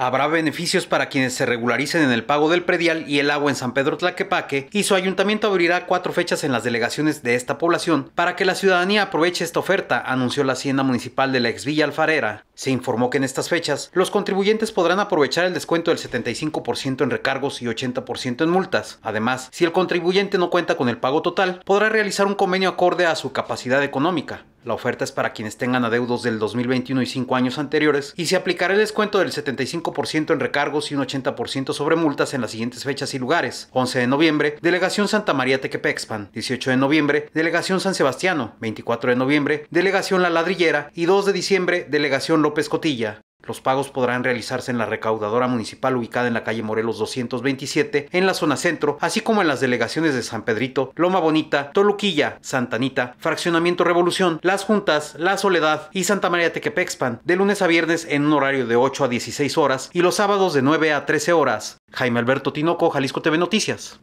Habrá beneficios para quienes se regularicen en el pago del predial y el agua en San Pedro Tlaquepaque, y su ayuntamiento abrirá 4 fechas en las delegaciones de esta población para que la ciudadanía aproveche esta oferta, anunció la Hacienda Municipal de la Exvilla Alfarera. Se informó que en estas fechas los contribuyentes podrán aprovechar el descuento del 75% en recargos y 80% en multas. Además, si el contribuyente no cuenta con el pago total, podrá realizar un convenio acorde a su capacidad económica. La oferta es para quienes tengan adeudos del 2021 y 5 años anteriores, y se aplicará el descuento del 75% en recargos y un 80% sobre multas en las siguientes fechas y lugares: 11 de noviembre, Delegación Santa María Tequepexpan; 18 de noviembre, Delegación San Sebastián; 24 de noviembre, Delegación La Ladrillera; y 2 de diciembre, Delegación López Cotilla. Los pagos podrán realizarse en la recaudadora municipal ubicada en la calle Morelos 227, en la zona centro, así como en las delegaciones de San Pedrito, Loma Bonita, Toluquilla, Santa Anita, Fraccionamiento Revolución, Las Juntas, La Soledad y Santa María Tequepexpan, de lunes a viernes en un horario de 8 a 16 horas y los sábados de 9 a 13 horas. Jaime Alberto Tinoco, Jalisco TV Noticias.